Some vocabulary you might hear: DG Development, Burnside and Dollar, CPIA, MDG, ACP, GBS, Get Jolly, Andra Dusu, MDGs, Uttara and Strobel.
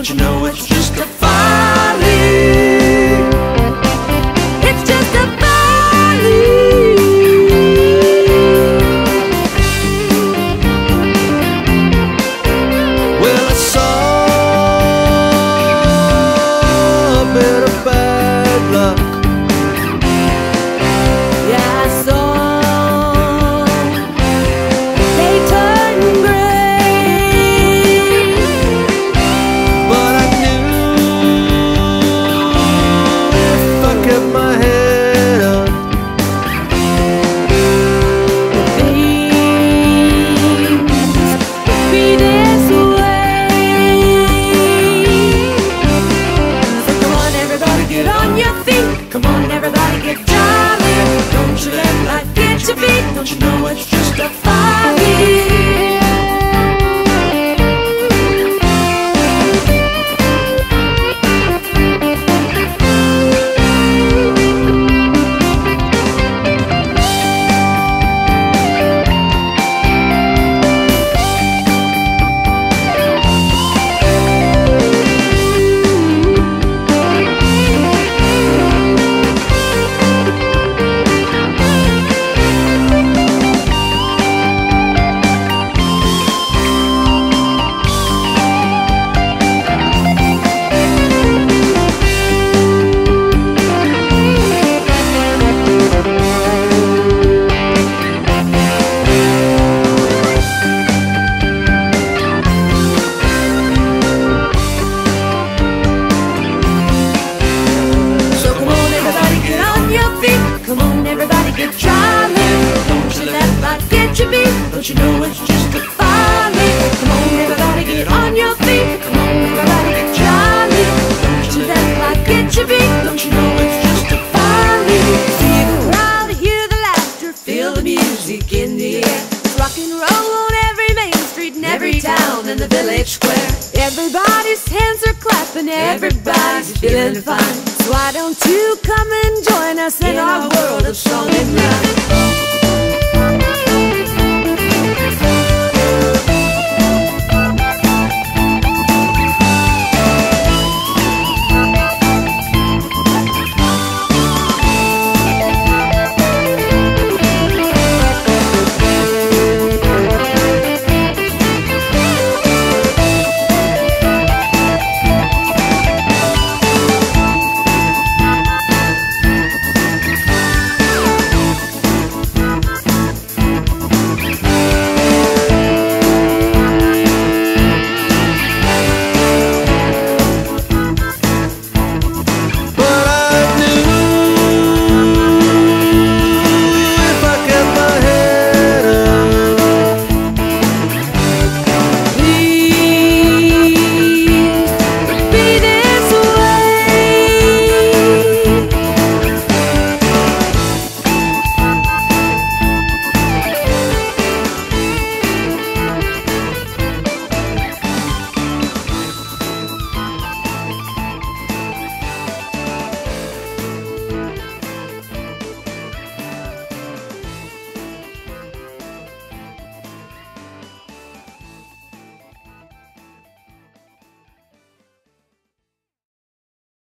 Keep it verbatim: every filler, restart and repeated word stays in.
Don't you know it's just a folly? It's just a folly. Well, I saw a bit of bad luck. Yeah, I saw. Come on, everybody, get jolly. Don't you let life get to be. Don't you know it's just a folly? Come on, everybody, get jolly. Don't you let life get to me. Don't you know it's just a folly? Come on, everybody, get on your feet. Come on, everybody, get jolly. Don't you let life get to me. Don't you know it's just a folly? See the crowd, hear the laughter, feel the music in the air. Rock and roll on every main street and every town and the village square. Everybody's hands are clapping, everybody's feeling fine. So why don't you come and join us in our world of song and rhyme?